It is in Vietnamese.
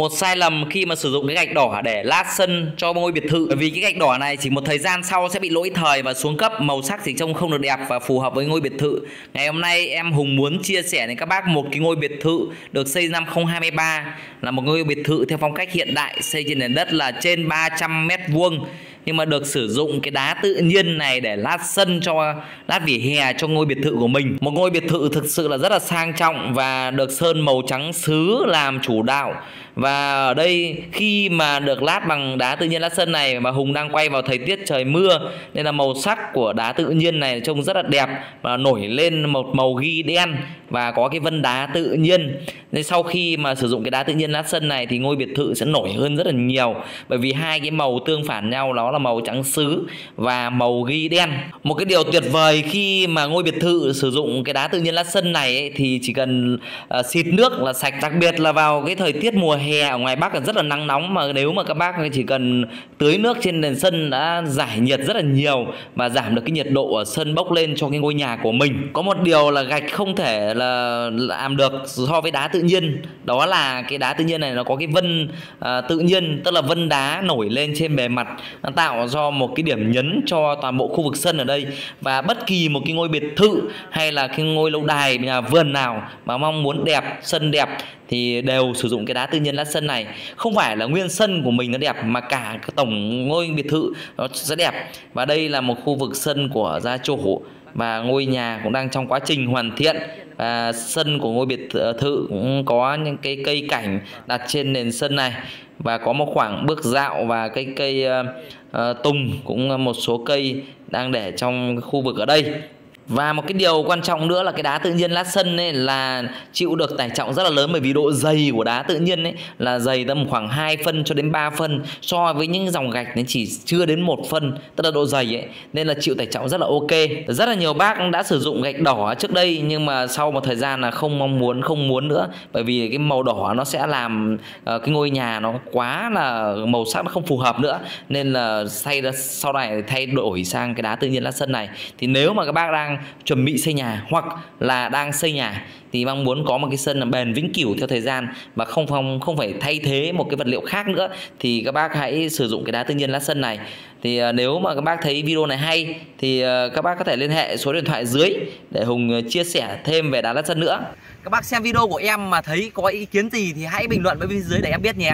Một sai lầm khi mà sử dụng cái gạch đỏ để lát sân cho ngôi biệt thự, bởi vì cái gạch đỏ này chỉ một thời gian sau sẽ bị lỗi thời và xuống cấp, màu sắc thì trông không được đẹp và phù hợp với ngôi biệt thự. Ngày hôm nay em Hùng muốn chia sẻ đến các bác một cái ngôi biệt thự được xây năm 2023, là một ngôi biệt thự theo phong cách hiện đại, xây trên nền đất là trên 300 m², nhưng mà được sử dụng cái đá tự nhiên này để lát sân cho, lát vỉa hè cho ngôi biệt thự của mình. Một ngôi biệt thự thực sự là rất là sang trọng và được sơn màu trắng sứ làm chủ đạo. Và ở đây khi mà được lát bằng đá tự nhiên, lát sân này mà Hùng đang quay vào thời tiết trời mưa, nên là màu sắc của đá tự nhiên này trông rất là đẹp và nổi lên một màu ghi đen và có cái vân đá tự nhiên. Nên sau khi mà sử dụng cái đá tự nhiên lát sân này thì ngôi biệt thự sẽ nổi hơn rất là nhiều, bởi vì hai cái màu tương phản nhau đó là màu trắng sứ và màu ghi đen. Một cái điều tuyệt vời khi mà ngôi biệt thự sử dụng cái đá tự nhiên lát sân này ấy, thì chỉ cần xịt nước là sạch, đặc biệt là vào cái thời tiết mùa hè ở ngoài Bắc là rất là nắng nóng, mà nếu mà các bác chỉ cần tưới nước trên nền sân đã giải nhiệt rất là nhiều và giảm được cái nhiệt độ ở sân bốc lên cho cái ngôi nhà của mình. Có một điều là gạch không thể là làm được so với đá tự nhiên, đó là cái đá tự nhiên này nó có cái vân tự nhiên, tức là vân đá nổi lên trên bề mặt, nó tạo do một cái điểm nhấn cho toàn bộ khu vực sân ở đây. Và bất kỳ một cái ngôi biệt thự hay là cái ngôi lâu đài, nhà vườn nào mà mong muốn đẹp, sân đẹp thì đều sử dụng cái đá tự nhiên lát sân này. Không phải là nguyên sân của mình nó đẹp mà cả tổng ngôi biệt thự nó sẽ đẹp. Và đây là một khu vực sân của gia chủ và ngôi nhà cũng đang trong quá trình hoàn thiện, và sân của ngôi biệt thự cũng có những cái cây cảnh đặt trên nền sân này, và có một khoảng bước dạo và cái cây tùng, cũng một số cây đang để trong khu vực ở đây. Và một cái điều quan trọng nữa là cái đá tự nhiên lát sân ấy là chịu được tải trọng rất là lớn, bởi vì độ dày của đá tự nhiên ấy là dày tầm khoảng 2 phân cho đến 3 phân, so với những dòng gạch nó chỉ chưa đến 1 phân, tức là độ dày ấy, nên là chịu tải trọng rất là ok. Rất là nhiều bác đã sử dụng gạch đỏ trước đây nhưng mà sau một thời gian là không muốn nữa, bởi vì cái màu đỏ nó sẽ làm cái ngôi nhà nó quá là màu sắc nó không phù hợp nữa, nên là sau này thay đổi sang cái đá tự nhiên lát sân này. Thì nếu mà các bác đang chuẩn bị xây nhà hoặc là đang xây nhà thì mong muốn có một cái sân bền vĩnh cửu theo thời gian và không phải thay thế một cái vật liệu khác nữa, thì các bác hãy sử dụng cái đá tự nhiên lát sân này. Thì nếu mà các bác thấy video này hay thì các bác có thể liên hệ số điện thoại dưới để Hùng chia sẻ thêm về đá lát sân nữa. Các bác xem video của em mà thấy có ý kiến gì thì hãy bình luận bên dưới để em biết nhé.